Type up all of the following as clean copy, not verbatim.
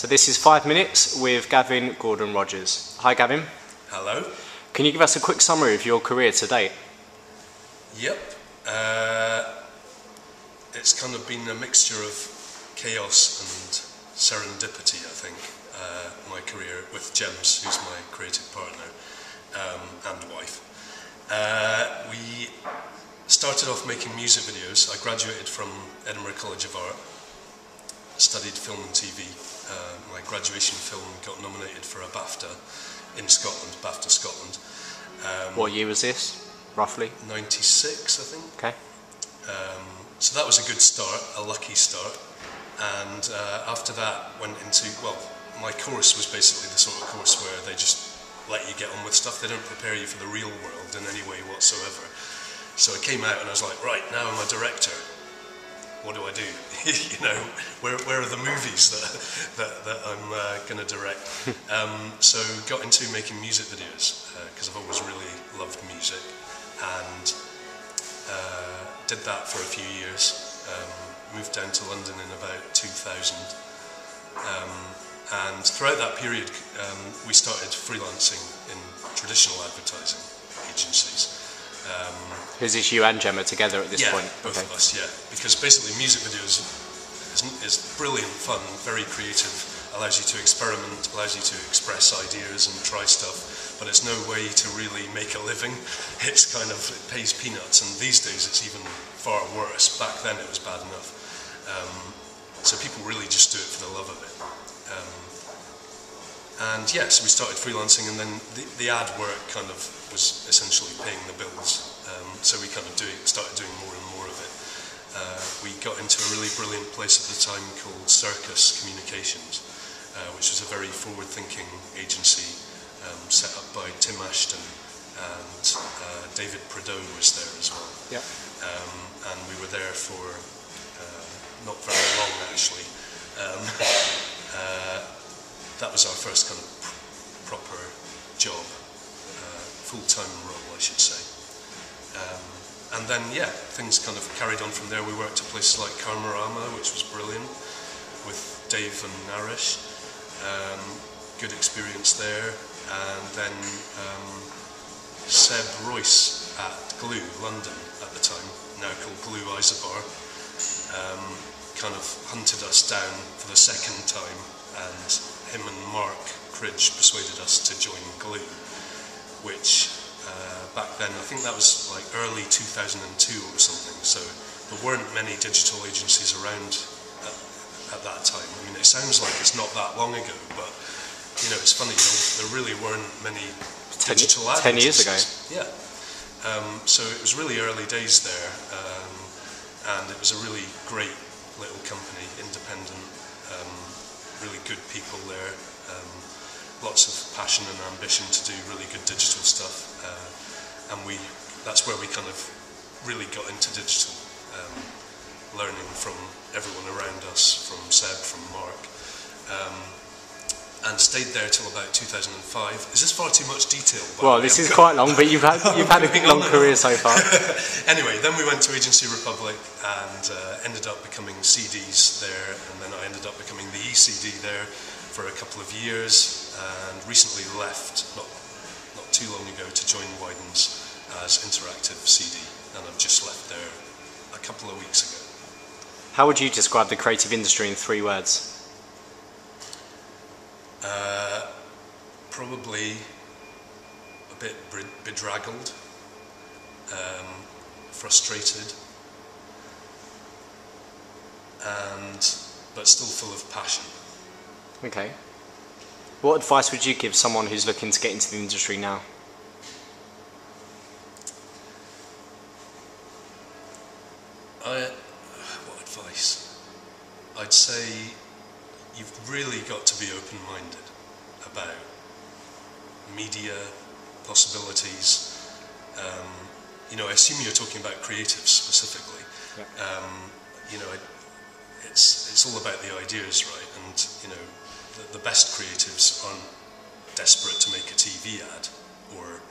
So this is 5 minutes with Gavin Gordon-Rogers. Hi, Gavin. Hello. Can you give us a quick summary of your career to date? Yep. It's kind of been a mixture of chaos and serendipity, I think, my career with Gems, who's my creative partner and wife. We started off making music videos. I graduated from Edinburgh College of Art, studied film and TV. My graduation film got nominated for a BAFTA in Scotland, BAFTA Scotland. What year was this, roughly? 96, I think. Okay. So that was a good start, a lucky start. And after that went into, well, my course was basically the sort of course where they just let you get on with stuff. They don't prepare you for the real world in any way whatsoever. So I came out and I was like, right, now I'm a director. What do I do? You know, where are the movies that I'm going to direct? So got into making music videos because I've always really loved music, and did that for a few years. Moved down to London in about 2000, and throughout that period, we started freelancing in traditional advertising agencies. Is this you and Gemma together at this point? Yeah, both of us, yeah. Because basically music videos is brilliant fun, very creative, allows you to experiment, allows you to express ideas and try stuff, but it's no way to really make a living. It's kind of, it pays peanuts, and these days it's even far worse. Back then it was bad enough. So people really just do it for the love of it. And yes, we started freelancing, and then the ad work kind of was essentially paying the bills. So we kind of started doing more and more of it. We got into a really brilliant place at the time called Circus Communications, which was a very forward-thinking agency set up by Tim Ashton, and David Prudhomme was there as well. Yeah. And we were there for not very long, actually. That was our first kind of proper job, full-time role, I should say. And then, yeah, things kind of carried on from there. We worked at places like Karmarama, which was brilliant, with Dave and Narish. Good experience there. And then Seb Royce at Glue, London at the time, now called Glue Isobar, kind of hunted us down for the second time, and him and Mark Cridge persuaded us to join Glue, which back then, I think that was like early 2002 or something, so there weren't many digital agencies around at that time. I mean, it sounds like it's not that long ago, but you know, it's funny, you know, there really weren't many digital agencies. 10 years ago. Yeah. So it was really early days there, and it was a really great little company, independent, really good people there, lots of passion and ambition to do really good digital stuff, and that's where we kind of really got into digital, learning from everyone around us, from Seb, from Mark, and stayed there till about 2005. Is this far too much detail? Well, this is quite long, but you've had a good long career so far. Anyway, then we went to Agency Republic and ended up becoming CDs there, and then I ended up becoming the ECD there for a couple of years, and recently left not too long ago to join Wieden's as interactive CD, and I've just left there a couple of weeks ago. How would you describe the creative industry in 3 words? Probably a bit bedraggled, frustrated, but still full of passion. Okay. What advice would you give someone who's looking to get into the industry now? What advice? I'd say, you've really got to be open-minded about media possibilities. You know, I assume you're talking about creatives specifically. Yeah. You know, it's all about the ideas, right? And you know, the best creatives aren't desperate to make a TV ad or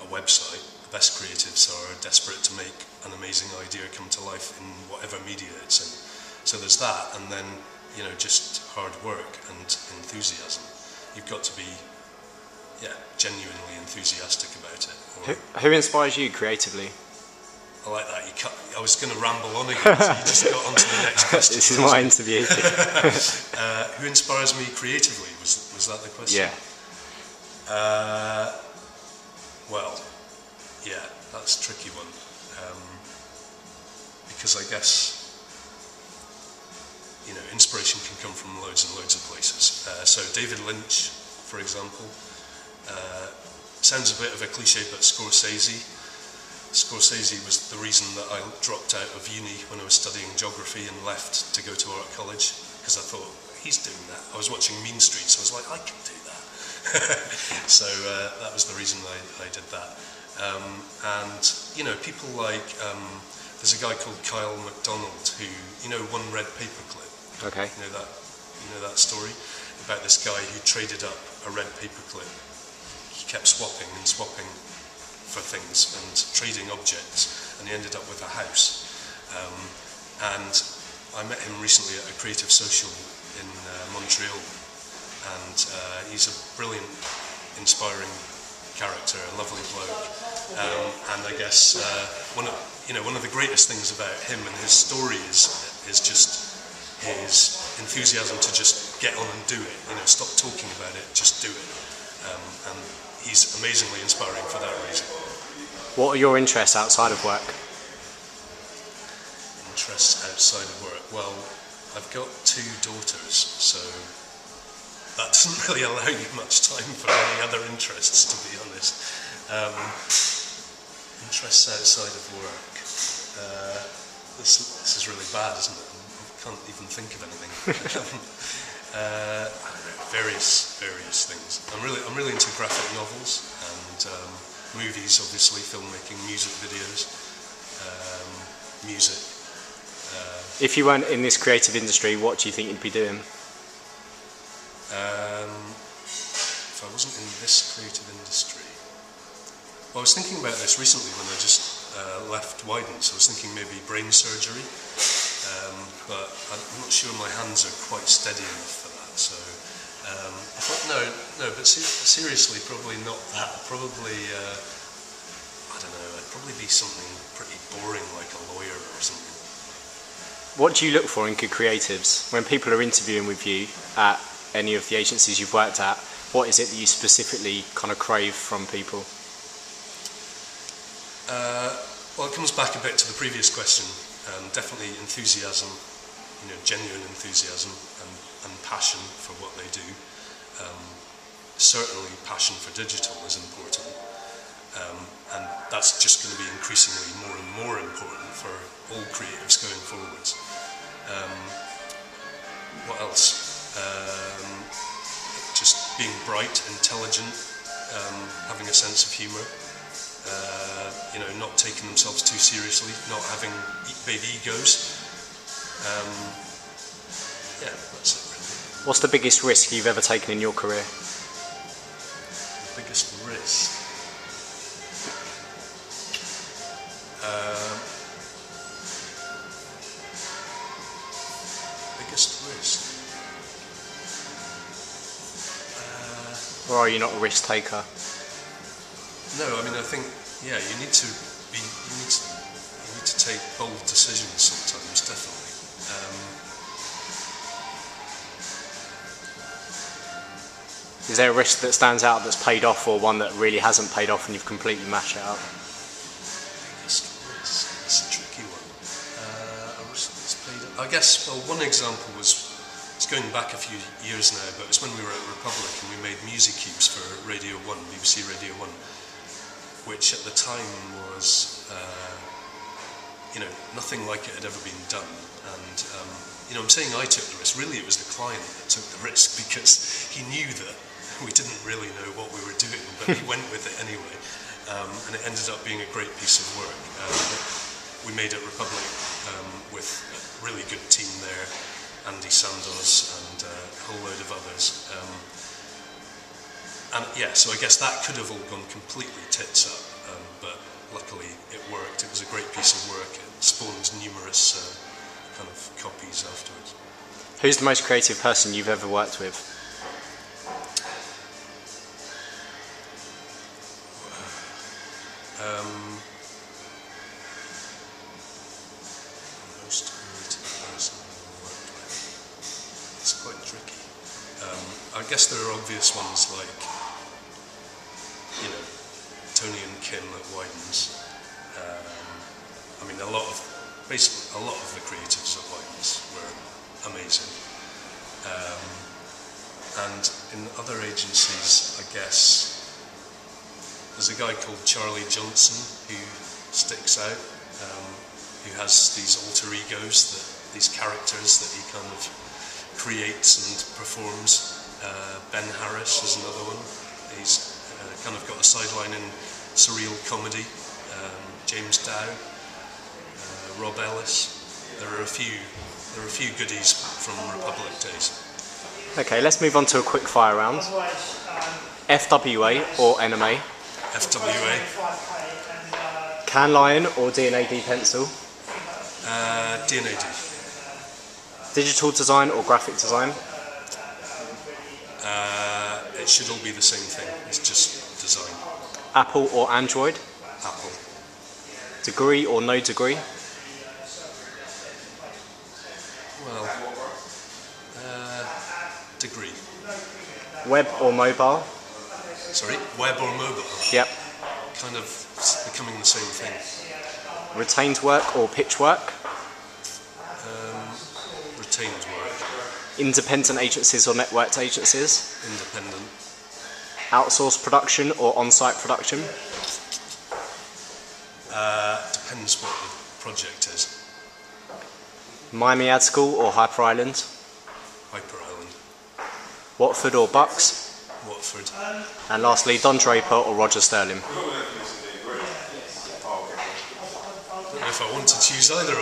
a website. The best creatives are desperate to make an amazing idea come to life in whatever media it's in. So there's that, and then you know, just hard work and enthusiasm. You've got to be, yeah, genuinely enthusiastic about it. Or who inspires you creatively? I like that. You cut, I was going to ramble on again, so you just got on to the next question. This is my interview. Who inspires me creatively? Was that the question? Yeah. Well, yeah, that's a tricky one. Because I guess, you know, inspiration can come from loads and loads of places. So David Lynch, for example, sounds a bit of a cliche, but Scorsese was the reason that I dropped out of uni when I was studying geography and left to go to art college, because I thought, he's doing that. I was watching Mean Streets, so I was like, I can do that. So that was the reason I did that. And, you know, people like, there's a guy called Kyle McDonald who, you know, One Red Paperclip. Okay. You know that story about this guy who traded up a red paperclip. He kept swapping and swapping for things and trading objects, and he ended up with a house. And I met him recently at a creative social in Montreal, and he's a brilliant, inspiring character, a lovely bloke. And I guess one of the greatest things about him and his story is just his enthusiasm to just get on and do it. You know, stop talking about it, just do it. And he's amazingly inspiring for that reason. What are your interests outside of work? Interests outside of work? Well, I've got 2 daughters, so that doesn't really allow you much time for any other interests, to be honest. Interests outside of work. This is really bad, isn't it? I can't even think of anything. I don't know, various things. I'm really into graphic novels and movies, obviously, filmmaking, music videos, music. If you weren't in this creative industry, what do you think you'd be doing? If I wasn't in this creative industry, well, I was thinking about this recently when I just left Wieden. So I was thinking maybe brain surgery, but I'm not sure my hands are quite steady enough for that. So. I thought, but seriously, probably not that. Probably, I don't know, I'd probably be something pretty boring, like a lawyer or something. What do you look for in good creatives? When people are interviewing with you at any of the agencies you've worked at, what is it that you specifically kind of crave from people? Well, it comes back a bit to the previous question. Definitely enthusiasm, you know, genuine enthusiasm and passion for what they do. Certainly passion for digital is important, and that's just going to be increasingly more and more important for all creatives going forwards. What else? Just being bright, intelligent, having a sense of humour, you know, not taking themselves too seriously, not having big egos. Yeah, that's it. What's the biggest risk you've ever taken in your career? The biggest risk? Or are you not a risk taker? No, I mean, I think, yeah, you need to take bold decisions sometimes, definitely. Is there a risk that stands out that's paid off, or one that really hasn't paid off and you've completely mashed it up? Biggest risk? That's a tricky one. A risk that's paid off. I guess, well, one example was, it's going back a few years now, but it's when we were at Republic and we made music cubes for Radio 1, BBC Radio 1, which at the time was, you know, nothing like it had ever been done. And, you know, I'm saying I took the risk. Really, it was the client that took the risk, because he knew that we didn't really know what we were doing, but he went with it anyway, and it ended up being a great piece of work. We made it Republic with a really good team there, Andy Sandoz and a whole load of others. And yeah, so I guess that could have all gone completely tits up, but luckily it worked. It was a great piece of work. It spawned numerous kind of copies afterwards. Who's the most creative person you've ever worked with? Most creative person I've worked with. It's quite tricky. I guess there are obvious ones like, you know, Tony and Kim at Widens. I mean, basically a lot of the creatives at Widens were amazing. And in other agencies, I guess, there's a guy called Charlie Johnson who sticks out, who has these alter egos, these characters that he kind of creates and performs. Ben Harris is another one. He's kind of got a sideline in surreal comedy. James Dow, Rob Ellis. There are a few goodies from Republic days. Okay, let's move on to a quick fire round. FWA or NMA? FWA. Can Lion or D&AD pencil? D&AD. Digital design or graphic design? It should all be the same thing, it's just design. Apple or Android? Apple. Degree or no degree? Well, degree. Web or mobile? Sorry, web or mobile? Yep. Kind of becoming the same thing. Retained work or pitch work? Retained work. Independent agencies or networked agencies? Independent. Outsourced production or on-site production? Depends what the project is. Miami Ad School or Hyper Island? Hyper Island. Watford or Bucks? Watford. And lastly, Don Draper or Roger Sterling? I don't know if I want to choose either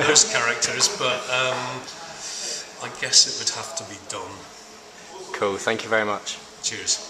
of those characters, but I guess it would have to be Don. Cool, thank you very much. Cheers.